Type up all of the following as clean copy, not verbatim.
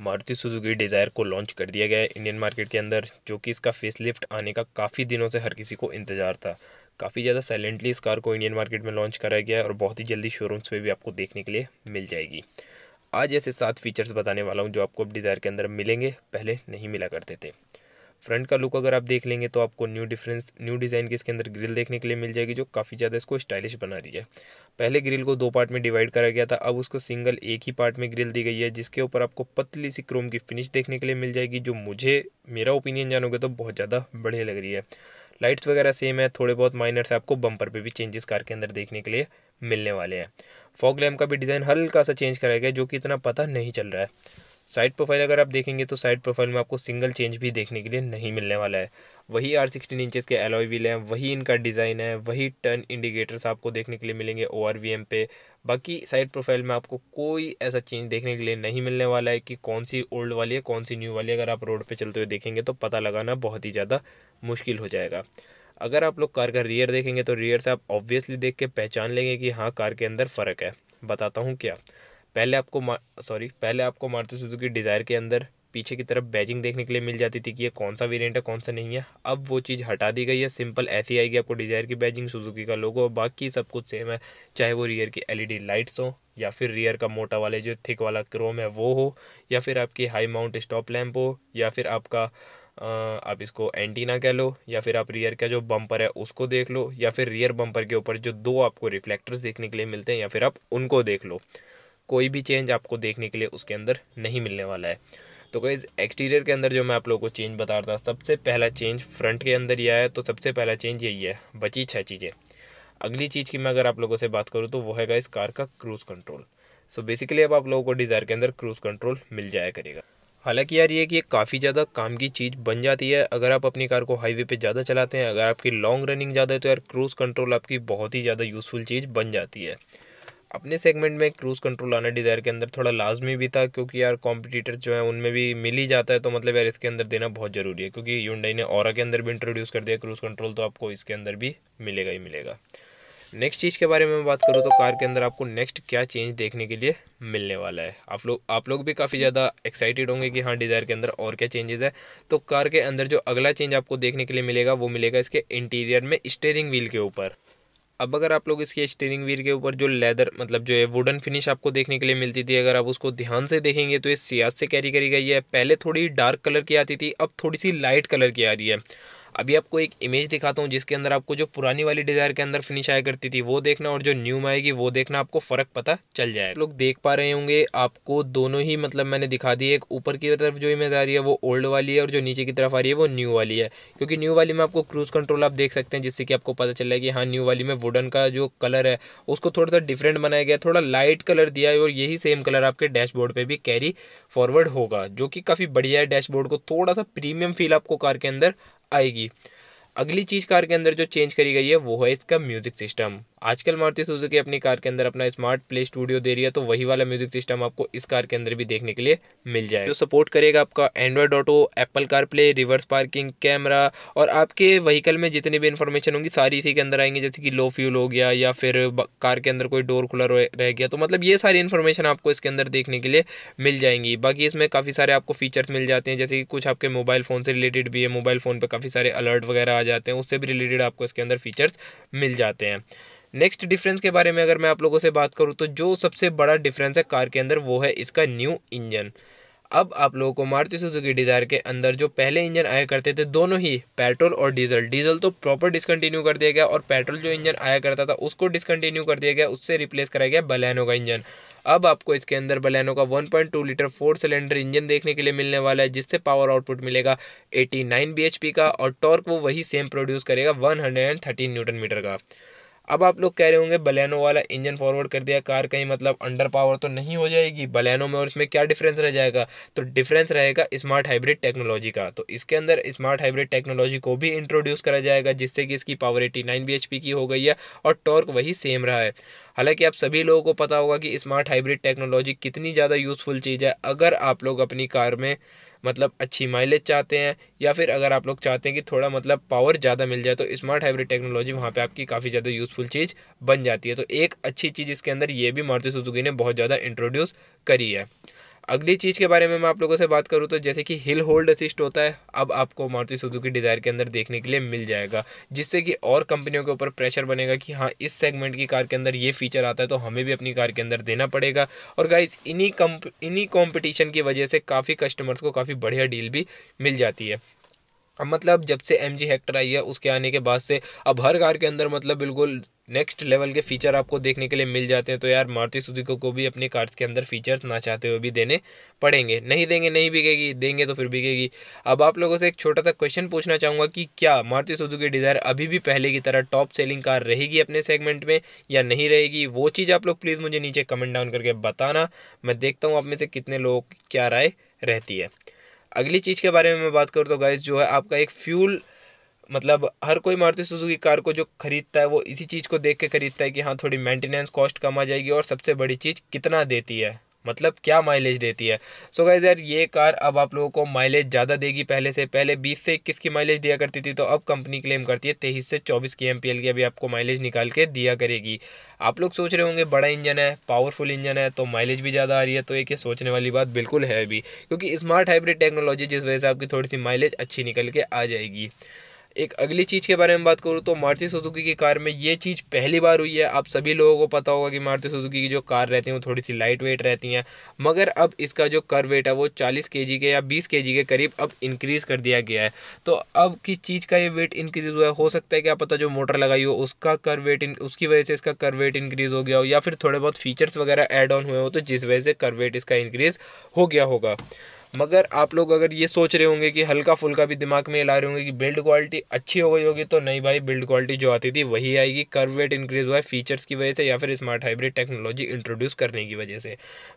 Maruti Suzuki Dzire को launch कर दिया गया है इंडियन मार्केट के अंदर, जो कि इसका फेसलिफ्ट आने का काफ़ी दिनों से हर किसी को इंतजार था। काफ़ी ज़्यादा साइलेंटली इस कार को इंडियन मार्केट में लॉन्च कराया गया है और बहुत ही जल्दी शोरूम्स पे भी आपको देखने के लिए मिल जाएगी। आज ऐसे 7 फीचर्स बताने वाला हूँ जो आपको अब डिज़ायर के अंदर मिलेंगे, पहले नहीं मिला करते थे। फ्रंट का लुक अगर आप देख लेंगे तो आपको न्यू डिज़ाइन के इसके अंदर ग्रिल देखने के लिए मिल जाएगी, जो काफ़ी ज़्यादा इसको स्टाइलिश बना रही है। पहले ग्रिल को 2 पार्ट में डिवाइड करा गया था, अब उसको सिंगल एक ही पार्ट में ग्रिल दी गई है, जिसके ऊपर आपको पतली सी क्रोम की फिनिश देखने के लिए मिल जाएगी, जो मेरा ओपिनियन जानोगे तो बहुत ज़्यादा बढ़िया लग रही है। लाइट्स वगैरह सेम है, थोड़े बहुत माइनर से आपको बम्पर पे भी चेंजेस कार के अंदर देखने के लिए मिलने वाले हैं। फॉग लैम्प का भी डिज़ाइन हल्का सा चेंज कराया गया, जो कि इतना पता नहीं चल रहा है। साइड प्रोफाइल अगर आप देखेंगे तो साइड प्रोफाइल में आपको सिंगल चेंज भी देखने के लिए नहीं मिलने वाला है। वही 16 इंचेस के एलॉय व्हील हैं, वही इनका डिज़ाइन है, वही टर्न इंडिकेटर्स आपको देखने के लिए मिलेंगे ORVM पे। बाकी साइड प्रोफाइल में आपको कोई ऐसा चेंज देखने के लिए नहीं मिलने वाला है कि कौन सी ओल्ड वाली है कौन सी न्यू वाली है। अगर आप रोड पर चलते हुए देखेंगे तो पता लगाना बहुत ही ज़्यादा मुश्किल हो जाएगा। अगर आप लोग कार का रियर देखेंगे तो रियर से आप ऑब्वियसली देख के पहचान लेंगे कि हाँ, कार के अंदर फ़र्क है। बताता हूँ क्या। पहले आपको मारुति सुजुकी डिज़ायर के अंदर पीछे की तरफ बैजिंग देखने के लिए मिल जाती थी कि ये कौन सा वेरिएंट है कौन सा नहीं है। अब वो चीज़ हटा दी गई है, सिंपल ऐसी आएगी आपको डिज़ायर की बैजिंग, सुजुकी का लोगो, बाकी सब कुछ सेम है। चाहे वो रियर की LED लाइट्स हो, या फिर रियर का मोटा वाले जो थिक वाला क्रोम है वो हो, या फिर आपकी हाई माउंट स्टॉप लैम्प हो, या फिर आपका आप इसको एंटीना कह लो, या फिर आप रियर का जो बम्पर है उसको देख लो, या फिर रियर बम्पर के ऊपर जो 2 आपको रिफ्लेक्टर्स देखने के लिए मिलते हैं या फिर आप उनको देख लो। कोई भी चेंज आपको देखने के लिए उसके अंदर नहीं मिलने वाला है। तो गाइस, एक्सटीरियर के अंदर जो मैं आप लोगों को चेंज बता रहा था, सबसे पहला चेंज फ्रंट के अंदर ये आया, तो सबसे पहला चेंज यही है। बची 6 चीज़ें। अगली चीज़ की मैं अगर आप लोगों से बात करूँ तो वो है गाइस कार का क्रूज़ कंट्रोल। सो बेसिकली अब आप लोगों को डिज़ायर के अंदर क्रूज़ कंट्रोल मिल जाया करेगा। हालांकि यार ये काफ़ी ज़्यादा काम की चीज़ बन जाती है अगर आप अपनी कार को हाईवे पे ज़्यादा चलाते हैं। अगर आपकी लॉन्ग रनिंग ज़्यादा है तो यार क्रूज़ कंट्रोल आपकी बहुत ही ज़्यादा यूज़फुल चीज़ बन जाती है। अपने सेगमेंट में क्रूज़ कंट्रोल आना डिज़ायर के अंदर थोड़ा लाजमी भी था, क्योंकि यार कॉम्पिटिटर्स जो हैं उनमें भी मिल ही जाता है, तो मतलब यार इसके अंदर देना बहुत ज़रूरी है, क्योंकि Hyundai ने ऑरा के अंदर भी इंट्रोड्यूस कर दिया क्रूज़ कंट्रोल, तो आपको इसके अंदर भी मिलेगा ही मिलेगा। नेक्स्ट चीज़ के बारे में बात करूँ तो कार के अंदर आपको नेक्स्ट क्या चेंज देखने के लिए मिलने वाला है, आप लोग भी काफ़ी ज़्यादा एक्साइटेड होंगे कि हाँ डिज़ायर के अंदर और क्या चेंजेस है। तो कार के अंदर जो अगला चेंज आपको देखने के लिए मिलेगा वो मिलेगा इसके इंटीरियर में स्टीयरिंग व्हील के ऊपर। अब अगर आप लोग इसके स्टीयरिंग व्हील के ऊपर जो लेदर मतलब जो है वुडन फिनिश आपको देखने के लिए मिलती थी, अगर आप उसको ध्यान से देखेंगे तो ये सियाज से कैरी करी गई है। पहले थोड़ी डार्क कलर की आती थी, अब थोड़ी सी लाइट कलर की आ रही है। अभी आपको एक इमेज दिखाता हूँ जिसके अंदर आपको जो पुरानी वाली डिज़ायर के अंदर फिनिश आया करती थी वो देखना और जो न्यू में आएगी वो देखना, आपको फ़र्क पता चल जाएगा। लोग देख पा रहे होंगे आपको दोनों ही, मतलब मैंने दिखा दी, एक ऊपर की तरफ जो इमेज आ रही है वो ओल्ड वाली है और जो नीचे की तरफ आ रही है वो न्यू वाली है, क्योंकि न्यू वाली में आपको क्रूज़ कंट्रोल आप देख सकते हैं, जिससे कि आपको पता चल रहा है कि हाँ न्यू वाली में वुडन का जो कलर है उसको थोड़ा सा डिफरेंट बनाया गया, थोड़ा लाइट कलर दिया है और यही सेम कलर आपके डैशबोर्ड पर भी कैरी फॉरवर्ड होगा, जो कि काफ़ी बढ़िया है। डैशबोर्ड को थोड़ा सा प्रीमियम फील आपको कार के अंदर आएगी। अगली चीज़ कार के अंदर जो चेंज करी गई है वो है इसका म्यूज़िक सिस्टम। आजकल मारुति सुजुकी अपनी कार के अंदर अपना स्मार्ट प्ले स्टूडियो दे रही है, तो वही वाला म्यूज़िक सिस्टम आपको इस कार के अंदर भी देखने के लिए मिल जाएगा, जो सपोर्ट करेगा आपका Android auto, Apple car play, reverse parking, camera और आपके व्हीकल में जितनी भी इन्फॉर्मेशन होंगी सारी इसी के अंदर आएंगी, जैसे कि लो फ्यूल हो गया या फिर कार के अंदर कोई डोर खुला रह गया, तो मतलब ये सारी इन्फॉर्मेशन आपको इसके अंदर देखने के लिए मिल जाएंगी। बाकी इसमें काफ़ी सारे आपको फीचर्स मिल जाते हैं, जैसे कि कुछ आपके मोबाइल फ़ोन से रिलेटेड भी है, मोबाइल फ़ोन पर काफ़ी सारे अलर्ट वगैरह आ जाते हैं, उससे भी रिलेटेड आपको इसके अंदर फीचर्स मिल जाते हैं। नेक्स्ट डिफरेंस के बारे में अगर मैं आप लोगों से बात करूं तो जो सबसे बड़ा डिफरेंस है कार के अंदर वो है इसका न्यू इंजन। अब आप लोगों को मारुति सुजुकी डिज़ायर के अंदर जो पहले इंजन आया करते थे दोनों ही पेट्रोल और डीजल तो प्रॉपर डिसकंटिन्यू कर दिया गया, और पेट्रोल जो इंजन आया करता था उसको डिसकंटिन्यू कर दिया गया, उससे रिप्लेस कराया गया बलैनो का इंजन। अब आपको इसके अंदर बलैनो का 1.2 लीटर 4 सिलेंडर इंजन देखने के लिए मिलने वाला है, जिससे पावर आउटपुट मिलेगा 89 bhp का और टॉर्क वो वही सेम प्रोड्यूस करेगा 113 न्यूटन मीटर का। अब आप लोग कह रहे होंगे बलैनो वाला इंजन फॉरवर्ड कर दिया, कार कहीं मतलब अंडर पावर तो नहीं हो जाएगी बलैनो में, और इसमें क्या डिफरेंस रह जाएगा? तो डिफरेंस रहेगा स्मार्ट हाइब्रिड टेक्नोलॉजी का। तो इसके अंदर स्मार्ट हाइब्रिड टेक्नोलॉजी को भी इंट्रोड्यूस करा जाएगा, जिससे कि इसकी पावर 89 bhp की हो गई है और टॉर्क वही सेम रहा है। हालांकि आप सभी लोगों को पता होगा कि स्मार्ट हाइब्रिड टेक्नोलॉजी कितनी ज़्यादा यूज़फुल चीज़ है। अगर आप लोग अपनी कार में मतलब अच्छी माइलेज चाहते हैं, या फिर अगर आप लोग चाहते हैं कि थोड़ा मतलब पावर ज़्यादा मिल जाए, तो स्मार्ट हाइब्रिड टेक्नोलॉजी वहाँ पे आपकी काफ़ी ज़्यादा यूज़फुल चीज़ बन जाती है। तो एक अच्छी चीज़ इसके अंदर ये भी मारुति सुजुकी ने बहुत ज़्यादा इंट्रोड्यूस करी है। अगली चीज़ के बारे में मैं आप लोगों से बात करूँ तो जैसे कि हिल होल्ड असिस्ट होता है, अब आपको मारुति सुजुकी डिज़ायर के अंदर देखने के लिए मिल जाएगा, जिससे कि और कंपनियों के ऊपर प्रेशर बनेगा कि हाँ इस सेगमेंट की कार के अंदर ये फीचर आता है तो हमें भी अपनी कार के अंदर देना पड़ेगा। और गाइस इन्हीं कॉम्पिटिशन की वजह से काफ़ी कस्टमर्स को काफ़ी बढ़िया डील भी मिल जाती है। अब मतलब जब से एम जी हेक्टर आई है उसके आने के बाद से अब हर कार के अंदर मतलब बिल्कुल नेक्स्ट लेवल के फीचर आपको देखने के लिए मिल जाते हैं। तो यार मारुति सुजुकी को भी अपनी कार्स के अंदर फीचर्स ना चाहते हुए भी देने पड़ेंगे, नहीं देंगे नहीं बिकेगी, देंगे तो फिर बिकेगी। अब आप लोगों से एक छोटा सा क्वेश्चन पूछना चाहूँगा कि क्या मारुति सुजुकी डिज़ायर अभी भी पहले की तरह टॉप सेलिंग कार रहेगी अपने सेगमेंट में या नहीं रहेगी? वो चीज़ आप लोग प्लीज़ मुझे नीचे कमेंट डाउन करके बताना, मैं देखता हूँ आप में से कितने लोगों की क्या राय रहती है। अगली चीज़ के बारे में मैं बात करूँ तो गाइस जो है आपका एक फ्यूल, मतलब हर कोई मारुति सुजुकी कार को जो खरीदता है वो इसी चीज़ को देख के खरीदता है कि हाँ थोड़ी मेंटेनेंस कॉस्ट कम आ जाएगी और सबसे बड़ी चीज़ कितना देती है, मतलब क्या माइलेज देती है। सो गाइस यार ये कार अब आप लोगों को माइलेज ज़्यादा देगी पहले से। पहले 20 से 21 की माइलेज दिया करती थी, तो अब कंपनी क्लेम करती है 23 से 24 की एमपीएल की अभी आपको माइलेज निकाल के दिया करेगी। आप लोग सोच रहे होंगे बड़ा इंजन है, पावरफुल इंजन है तो माइलेज भी ज़्यादा आ रही है, तो एक ये सोचने वाली बात बिल्कुल है अभी, क्योंकि स्मार्ट हाइब्रिड टेक्नोलॉजी जिस वजह से आपकी थोड़ी सी माइलेज अच्छी निकल के आ जाएगी। एक अगली चीज़ के बारे में बात करूँ तो मारुति सुजुकी की कार में ये चीज़ पहली बार हुई है। आप सभी लोगों को पता होगा कि मारुति सुजुकी की जो कार रहती हैं वो थोड़ी सी लाइट वेट रहती हैं, मगर अब इसका जो कर वेट है वो 40 केजी के या 20 केजी के करीब अब इंक्रीज़ कर दिया गया है। तो अब किस चीज़ का ये वेट इंक्रीज़ हुआ है, हो सकता है क्या पता जो मोटर लगाई हो उसका कर वेट उसकी वजह से इसका कर वेट इंक्रीज़ हो गया हो, या फिर थोड़े बहुत फीचर्स वगैरह ऐड ऑन हुए हो तो जिस वजह से कर वेट इसका इंक्रीज़ हो गया होगा। मगर आप लोग अगर ये सोच रहे होंगे कि हल्का फुल्का भी दिमाग में ला रहे होंगे कि बिल्ड क्वालिटी अच्छी हो गई होगी, तो नहीं भाई, बिल्ड क्वालिटी जो आती थी वही आएगी। कर्व वेट इंक्रीज़ हुआ है फीचर्स की वजह से या फिर स्मार्ट हाइब्रिड टेक्नोलॉजी इंट्रोड्यूस करने की वजह से।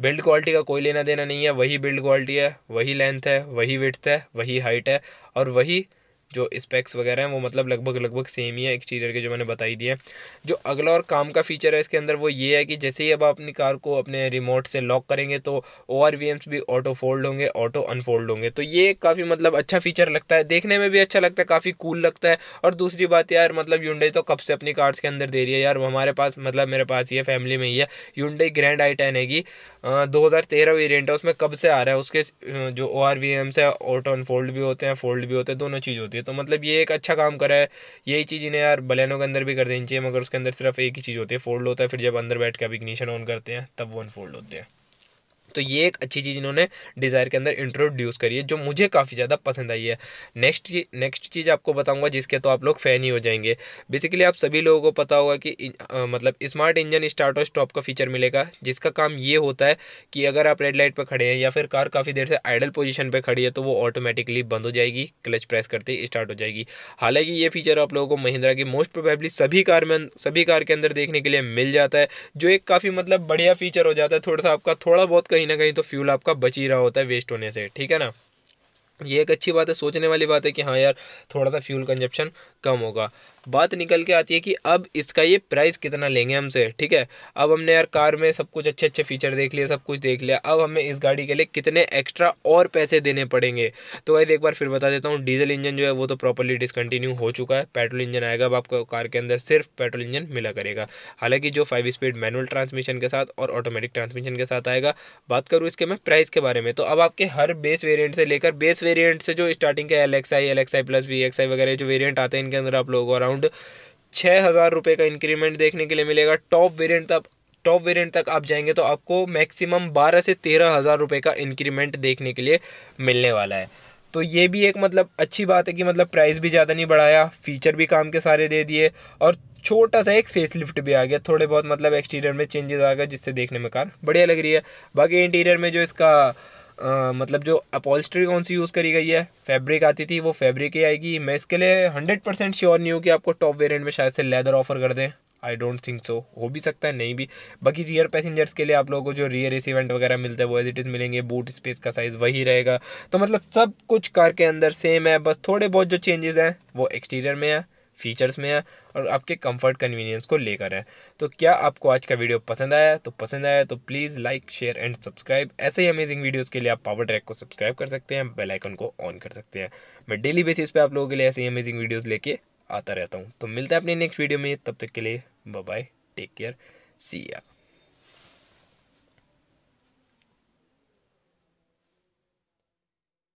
बिल्ड क्वालिटी का कोई लेना देना नहीं है, वही बिल्ड क्वालिटी है, वही लेंथ है, वही विड्थ है, वही हाइट है और वही जो स्पेक्स वगैरह हैं वो मतलब लगभग सेम ही है एक्सटीरियर के जो मैंने बताई दिए। जो अगला और काम का फीचर है इसके अंदर वो ये है कि जैसे ही अब आप अपनी कार को अपने रिमोट से लॉक करेंगे तो ORVMs भी ऑटो फोल्ड होंगे, ऑटो अनफोल्ड होंगे। तो ये काफ़ी मतलब अच्छा फीचर लगता है, देखने में भी अच्छा लगता है, काफ़ी कूल लगता है। और दूसरी बात यार मतलब Hyundai तो कब से अपनी कार्स के अंदर दे रही है यार, हमारे पास मतलब मेरे पास ये फैमिली में ही है Hyundai ग्रैंड आई टेन हैगी, 2013 वेरियंट है, उसमें कब से आ रहा है। उसके जो ORVMs है ऑटो अनफोल्ड भी होते हैं, फोल्ड भी होते हैं, दोनों चीज़ होती है। तो मतलब ये एक अच्छा काम करा है। यही चीज़ इन्हें यार बलैनो के अंदर भी कर देनी चाहिए, मगर उसके अंदर सिर्फ एक ही चीज़ होती है, फोल्ड होता है, फिर जब अंदर बैठ के आप इग्निशन ऑन करते हैं तब वो अनफोल्ड होते हैं। तो ये एक अच्छी चीज़ इन्होंने डिज़ायर के अंदर इंट्रोड्यूस करी है जो मुझे काफ़ी ज़्यादा पसंद आई है। नेक्स्ट चीज़ आपको बताऊंगा जिसके तो आप लोग फ़ैन ही हो जाएंगे। बेसिकली आप सभी लोगों को पता होगा कि मतलब स्मार्ट इंजन स्टार्ट और स्टॉप का फीचर मिलेगा, जिसका काम ये होता है कि अगर आप रेड लाइट पर खड़े हैं या फिर कार काफ़ी देर से आइडल पोजिशन पर खड़ी है तो वो ऑटोमेटिकली बंद हो जाएगी, क्लच प्रेस करते ही स्टार्ट हो जाएगी। हालाँकि ये फीचर आप लोगों को महिंद्रा की मोस्ट प्रोबेबली सभी कार के अंदर देखने के लिए मिल जाता है, जो एक काफ़ी मतलब बढ़िया फीचर हो जाता है। थोड़ा सा आपका थोड़ा बहुत कहीं ना कहीं तो फ्यूल आपका बच ही रहा होता है वेस्ट होने से, ठीक है ना। ये एक अच्छी बात है, सोचने वाली बात है कि हाँ यार थोड़ा सा फ्यूल कंजप्शन कम होगा। बात निकल के आती है कि अब इसका ये प्राइस कितना लेंगे हमसे, ठीक है। अब हमने यार कार में सब कुछ अच्छे अच्छे फीचर देख लिए, सब कुछ देख लिया, अब हमें इस गाड़ी के लिए कितने एक्स्ट्रा और पैसे देने पड़ेंगे। तो भाई एक बार फिर बता देता हूँ, डीजल इंजन जो है वो तो प्रॉपर्ली डिसकंटिन्यू हो चुका है, पेट्रोल इंजन आएगा। अब आपको कार के अंदर सिर्फ पेट्रोल इंजन मिला करेगा, हालाँकि जो 5 स्पीड मैनुअल ट्रांसमिशन के साथ और ऑटोमेटिक ट्रांसमिशन के साथ आएगा। बात करूँ इसके मैं प्राइस के बारे में, तो अब आपके हर बेस वेरियंट से लेकर बेस वेरियंट से जो स्टार्टिंग के LXI, LXI+, VXI वगैरह जो वेरियंट आते हैं इनके अंदर आप लोगों को अराउंड 6,000 रुपये का इंक्रीमेंट देखने के लिए मिलेगा। टॉप वेरिएंट तक आप जाएंगे तो आपको मैक्सिमम 12 से 13,000 रुपये का इंक्रीमेंट देखने के लिए मिलने वाला है। तो ये भी एक मतलब अच्छी बात है कि मतलब प्राइस भी ज़्यादा नहीं बढ़ाया, फीचर भी काम के सारे दे दिए और छोटा सा एक फेसलिफ्ट भी आ गया, थोड़े बहुत मतलब एक्सटीरियर में चेंजेस आ गए जिससे देखने में कार बढ़िया लग रही है। बाकी इंटीरियर में जो इसका मतलब जो अपॉल्स्ट्री कौन सी यूज़ करी गई है, फैब्रिक आती थी वो फैब्रिक ही आएगी। मैं इसके लिए 100% श्योर नहीं हूँ कि आपको टॉप वेरिएंट में शायद से लेदर ऑफर कर दें, आई डोंट थिंक सो, हो भी सकता है नहीं भी। बाकी रियर पैसेंजर्स के लिए आप लोगों को जो रियर एसी वेंट वगैरह मिलता है वो एज इट इज़ मिलेंगे, बूट स्पेस का साइज़ वही रहेगा। तो मतलब सब कुछ कार के अंदर सेम है, बस थोड़े बहुत जो चेंजेस हैं वो एक्सटीरियर में है, फीचर्स में है और आपके कंफर्ट कन्वीनियंस को लेकर है। तो क्या आपको आज का वीडियो पसंद आया तो please like, share and subscribe. ऐसे ही अमेजिंग वीडियोस के लिए आप पावर ट्रैक को सब्सक्राइब कर सकते हैं, बेल आइकन को ऑन कर सकते हैं। मैं डेली बेसिस पे आप लोगों के लिए ऐसे ही अमेजिंग वीडियोस लेके आता रहता हूँ। तो मिलते हैं अपने नेक्स्ट वीडियो में, तब तक के लिए बाय, टेक केयर, सी या।